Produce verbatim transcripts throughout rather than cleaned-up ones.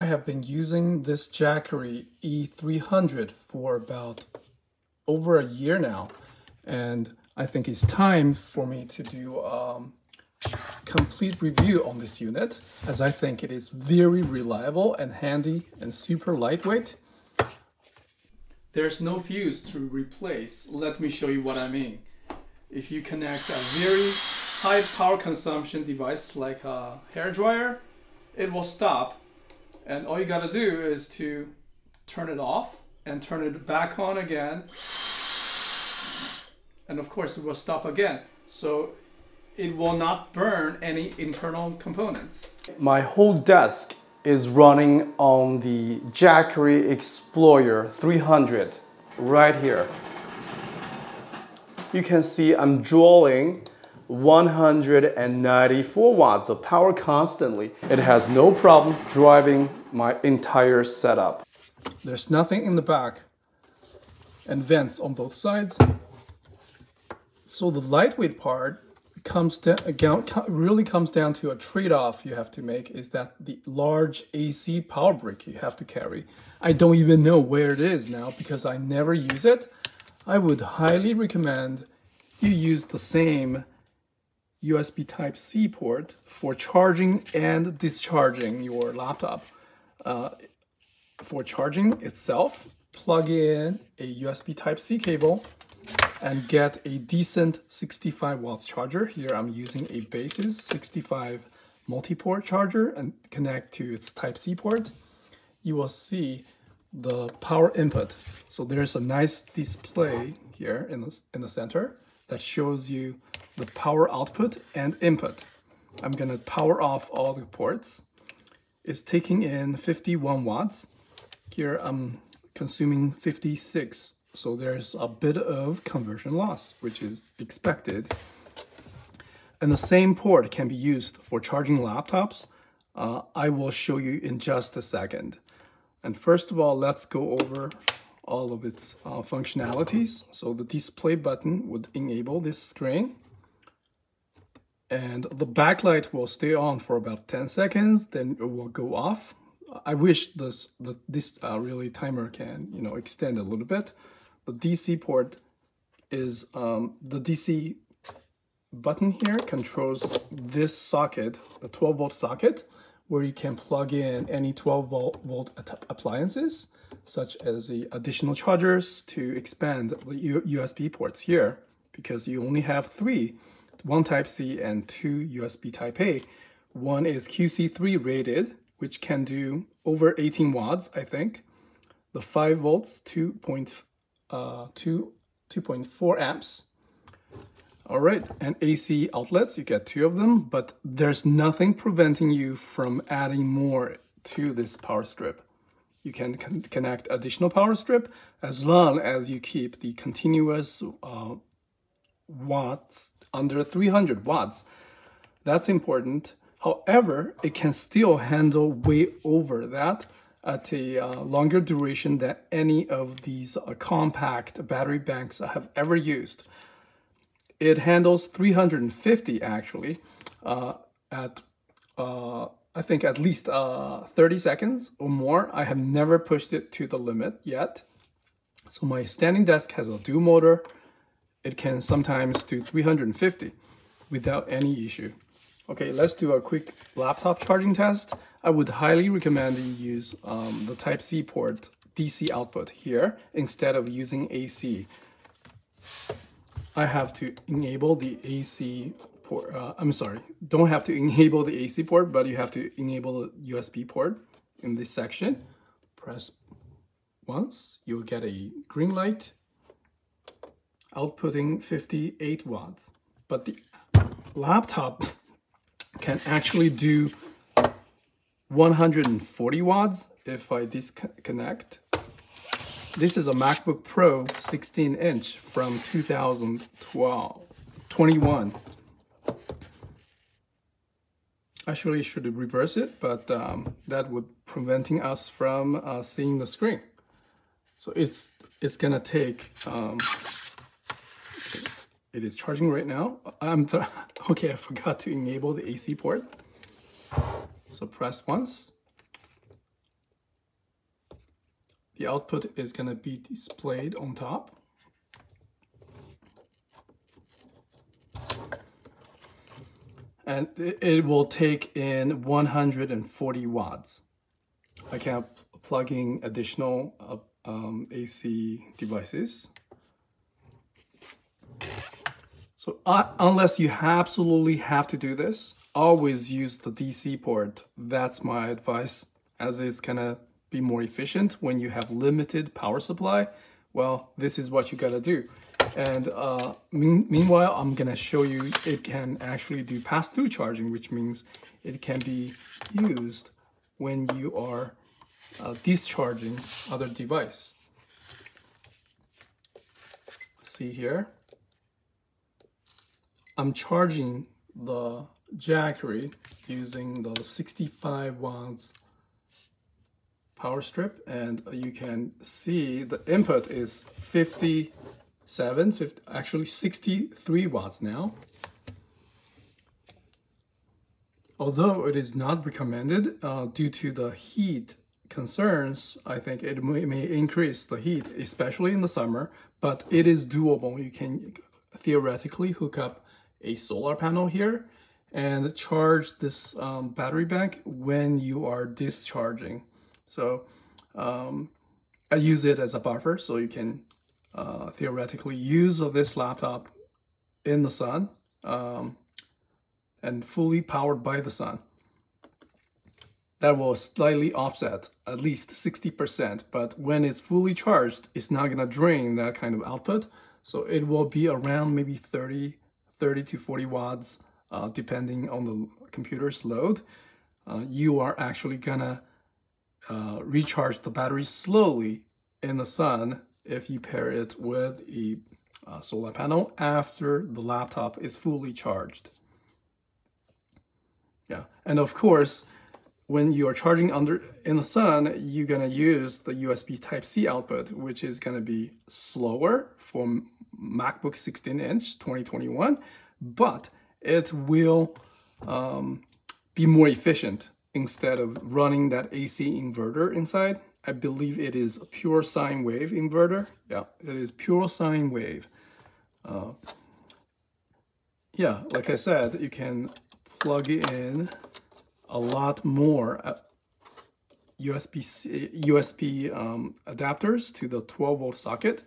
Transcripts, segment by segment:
I have been using this Jackery E three hundred for about over a year now, and I think it's time for me to do a um, complete review on this unit, as I think it is very reliable and handy and super lightweight. There's no fuse to replace. Let me show you what I mean. If you connect a very high power consumption device like a hairdryer, it will stop. And all you gotta do is to turn it off and turn it back on again. And of course it will stop again. So it will not burn any internal components. My whole desk is running on the Jackery Explorer three hundred right here. You can see I'm drawing one hundred ninety-four watts of power constantly. It has no problem driving my entire setup. There's nothing in the back and vents on both sides. So the lightweight part comes to, again, really comes down to a trade-off you have to make, is that the large A C power brick you have to carry. I don't even know where it is now because I never use it. I would highly recommend you use the same U S B Type C port for charging and discharging your laptop. Uh, for charging itself, plug in a U S B Type C cable and get a decent sixty-five watts charger. Here I'm using a Baseus sixty-five multi-port charger and connect to its Type C port. You will see the power input. So there's a nice display here in the, in the center that shows you the power output and input. I'm gonna power off all the ports. It's taking in fifty-one watts. Here I'm consuming fifty-six. So there's a bit of conversion loss, which is expected. And the same port can be used for charging laptops. Uh, I will show you in just a second. And first of all, let's go over all of its uh, functionalities. So the display button would enable this screen. And the backlight will stay on for about ten seconds, then it will go off. I wish this this uh, really timer can, you know, extend a little bit. The D C port is um, the D C button here controls this socket, the twelve volt socket, where you can plug in any twelve volt appliances, such as the additional chargers, to expand the U S B ports here, because you only have three. One Type C and two U S B Type A. One is Q C three rated, which can do over eighteen watts, I think. The five volts, two point four amps. All right, and A C outlets, you get two of them, but there's nothing preventing you from adding more to this power strip. You can con connect additional power strip as long as you keep the continuous uh, watts under three hundred watts. That's important. However, it can still handle way over that at a uh, longer duration than any of these uh, compact battery banks I have ever used. It handles three hundred fifty actually uh, at uh, I think at least uh, thirty seconds or more. I have never pushed it to the limit yet. So my standing desk has a dual motor. It can sometimes do three hundred fifty without any issue. Okay, let's do a quick laptop charging test. I would highly recommend you use um, the Type C port D C output here instead of using A C. I have to enable the A C port. Uh, I'm sorry, don't have to enable the A C port, but you have to enable the U S B port in this section. Press once, you'll get a green light, outputting fifty-eight watts. But the laptop can actually do one hundred forty watts if I disconnect. This is a MacBook Pro sixteen inch from two thousand twenty-one. Actually, I should reverse it, but um, that would preventing us from uh, seeing the screen. So it's it's gonna take. Um, it is charging right now. I'm okay. I forgot to enable the A C port. So press once. The output is going to be displayed on top. And it will take in one hundred forty watts. I can plug in additional uh, um, A C devices. So uh, unless you absolutely have to do this, always use the D C port. That's my advice, as it's gonna be more efficient when you have limited power supply. Well, this is what you gotta do. And uh, mean, meanwhile, I'm gonna show you it can actually do pass-through charging, which means it can be used when you are uh, discharging other device. See here, I'm charging the Jackery using the sixty-five watts power strip, and you can see the input is fifty-seven, fifty, actually sixty-three watts now. Although it is not recommended uh, due to the heat concerns, I think it may, may increase the heat, especially in the summer, but it is doable. You can theoretically hook up a solar panel here and charge this um, battery bank when you are discharging. So um, I use it as a buffer, so you can uh, theoretically use this laptop in the sun um, and fully powered by the sun. That will slightly offset at least sixty percent, but when it's fully charged, it's not gonna drain that kind of output. So it will be around maybe thirty to forty watts, uh, depending on the computer's load. Uh, you are actually gonna Uh, recharge the battery slowly in the sun if you pair it with a uh, solar panel after the laptop is fully charged. Yeah, and of course, when you are charging under in the sun, you're gonna use the U S B Type-C output, which is gonna be slower for MacBook sixteen inch twenty twenty-one, but it will um, be more efficient. Instead of running that A C inverter inside, I believe it is a pure sine wave inverter. Yeah, it is pure sine wave. Uh, yeah, like I said, you can plug in a lot more uh, U S B, U S B um, adapters to the twelve volt socket.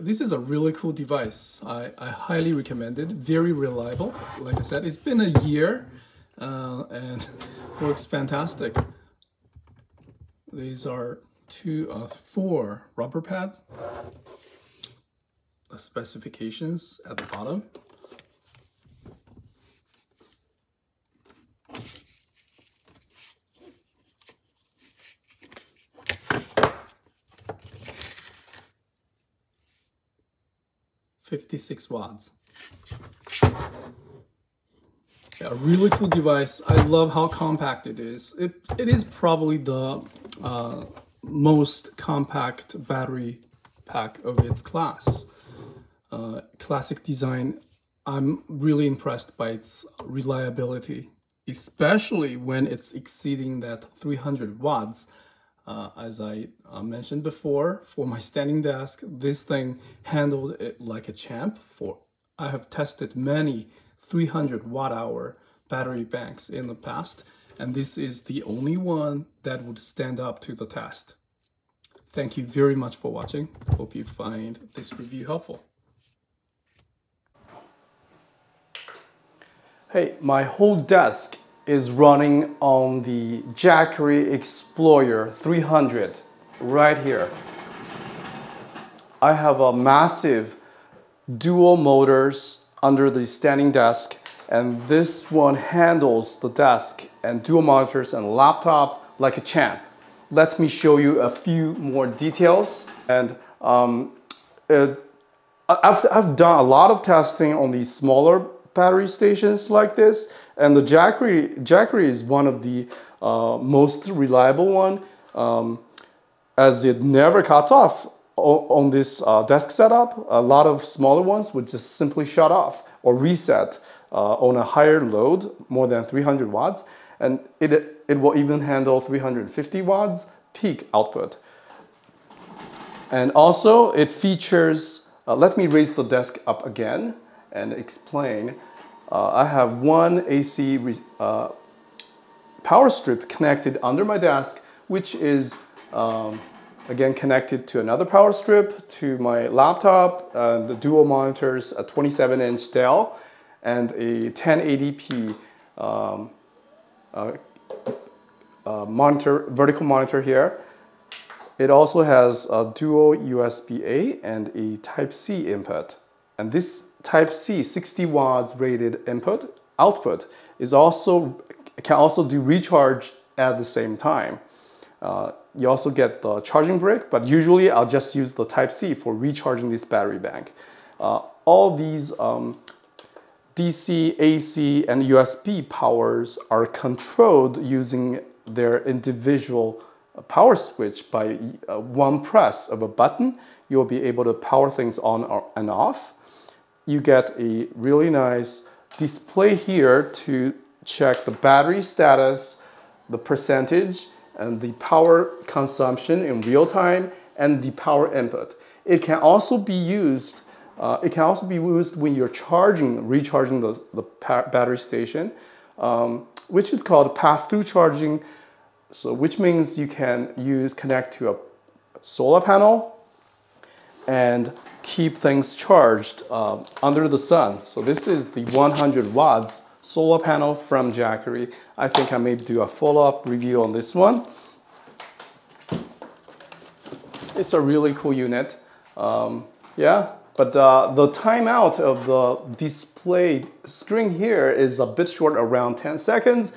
This is a really cool device. I, I highly recommend it. Very reliable. Like I said, it's been a year uh, and works fantastic. These are two of uh, four rubber pads. The specifications at the bottom. fifty-six watts. Yeah, a really cool device. I love how compact it is. It, it is probably the uh, most compact battery pack of its class. Uh, classic design. I'm really impressed by its reliability, especially when it's exceeding that three hundred watts. Uh, as I uh, mentioned before, for my standing desk, this thing handled it like a champ. For I have tested many three hundred watt hour battery banks in the past, and this is the only one that would stand up to the test. Thank you very much for watching. Hope you find this review helpful. Hey, my whole desk is running on the Jackery Explorer three hundred right here. I have a massive dual motors under the standing desk, and this one handles the desk and dual monitors and laptop like a champ. Let me show you a few more details. And um, it, I've, I've done a lot of testing on these smaller battery stations like this, and the Jackery, Jackery is one of the uh, most reliable one, um, as it never cuts off on this uh, desk setup. A lot of smaller ones would just simply shut off or reset uh, on a higher load, more than three hundred watts. and it, it will even handle three hundred fifty watts peak output. And also it features, uh, let me raise the desk up again and explain. Uh, I have one A C uh, power strip connected under my desk, which is um, again connected to another power strip, to my laptop, uh, the dual monitors, a twenty-seven inch Dell and a ten eighty p um, uh, uh, monitor, vertical monitor here. It also has a dual U S B A and a Type C input. And this Type C sixty watts rated input output is also, can also do recharge at the same time. Uh, you also get the charging brick, but usually I'll just use the Type C for recharging this battery bank. Uh, all these um, D C, A C, and U S B powers are controlled using their individual power switch. By uh, one press of a button, you'll be able to power things on or, and off. You get a really nice display here to check the battery status, the percentage, and the power consumption in real time, and the power input. It can also be used, uh, it can also be used when you're charging, recharging the, the battery station, um, which is called pass-through charging. So which means you can use, connect to a solar panel and keep things charged uh, under the sun. So this is the one hundred watts solar panel from Jackery. I think I may do a follow-up review on this one. It's a really cool unit. Um, yeah, but uh, the timeout of the display screen here is a bit short, around ten seconds.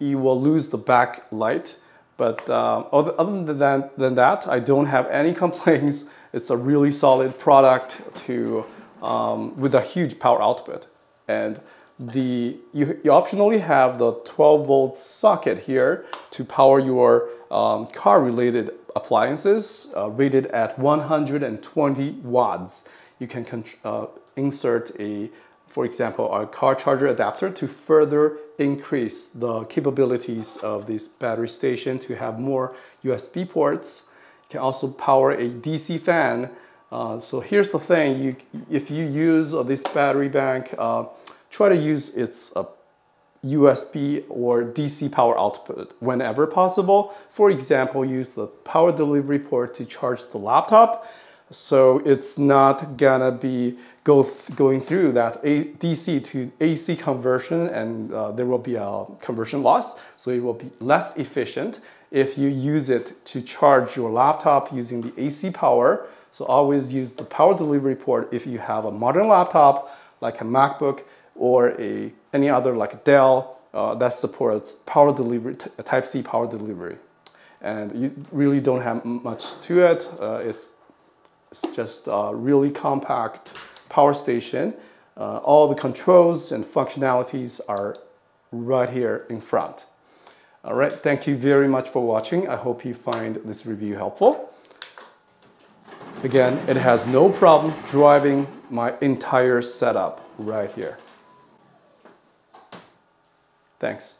You will lose the backlight, but uh, other than that, than that, I don't have any complaints. It's a really solid product to um, with a huge power output. And the you, you optionally have the twelve volt socket here to power your um, car-related appliances, uh, rated at one hundred twenty watts. You can uh, insert a, for example, a car charger adapter to further increase the capabilities of this battery station to have more U S B ports. You can also power a D C fan. Uh, so here's the thing, you, if you use uh, this battery bank, uh, try to use its uh, U S B or D C power output whenever possible. For example, use the power delivery port to charge the laptop. So it's not gonna be go th going through that a D C to A C conversion, and uh, there will be a conversion loss. So it will be less efficient if you use it to charge your laptop using the A C power. So always use the power delivery port if you have a modern laptop like a MacBook or a, any other like a Dell uh, that supports power delivery, Type C power delivery. And you really don't have much to it. Uh, it's It's just a really compact power station. Uh, all the controls and functionalities are right here in front. All right, thank you very much for watching. I hope you find this review helpful. Again, it has no problem driving my entire setup right here. Thanks.